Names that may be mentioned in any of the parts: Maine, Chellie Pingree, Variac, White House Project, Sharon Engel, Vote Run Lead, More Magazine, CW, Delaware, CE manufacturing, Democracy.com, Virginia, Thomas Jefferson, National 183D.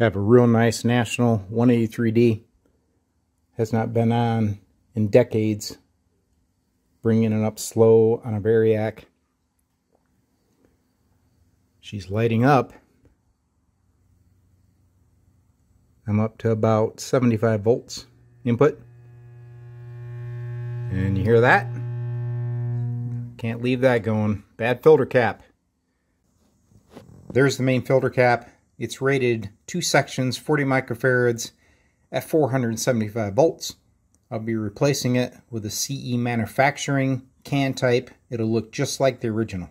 I have a real nice National 183D. Has not been on in decades. Bringing it up slow on a Variac. She's lighting up. I'm up to about 75 volts input. And you hear that? Can't leave that going. Bad filter cap. There's the main filter cap. It's rated 2 sections, 40 microfarads at 475 volts. I'll be replacing it with a CE manufacturing can type. It'll look just like the original.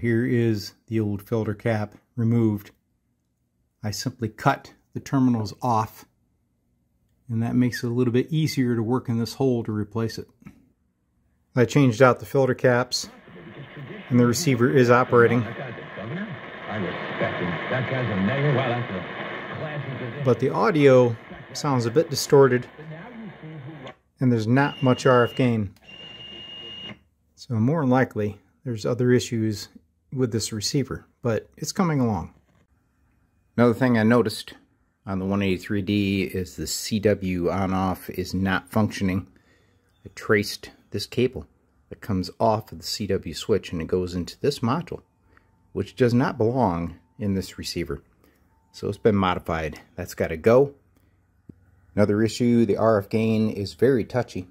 Here is the old filter cap removed. I simply cut the terminals off, and that makes it a little bit easier to work in this hole to replace it. I changed out the filter caps, and the receiver is operating. But the audio sounds a bit distorted, and there's not much RF gain. So more than likely, there's other issues with this receiver, but it's coming along. Another thing I noticed on the 183D is the CW on-off is not functioning. I traced this cable that comes off of the CW switch and it goes into this module, which does not belong in this receiver. So it's been modified. That's got to go. Another issue, the RF gain is very touchy.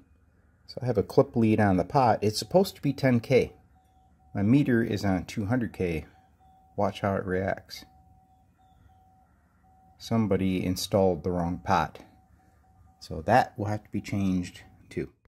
So I have a clip lead on the pot. It's supposed to be 10K. My meter is on 200K. Watch how it reacts. Somebody installed the wrong pot. So that will have to be changed too.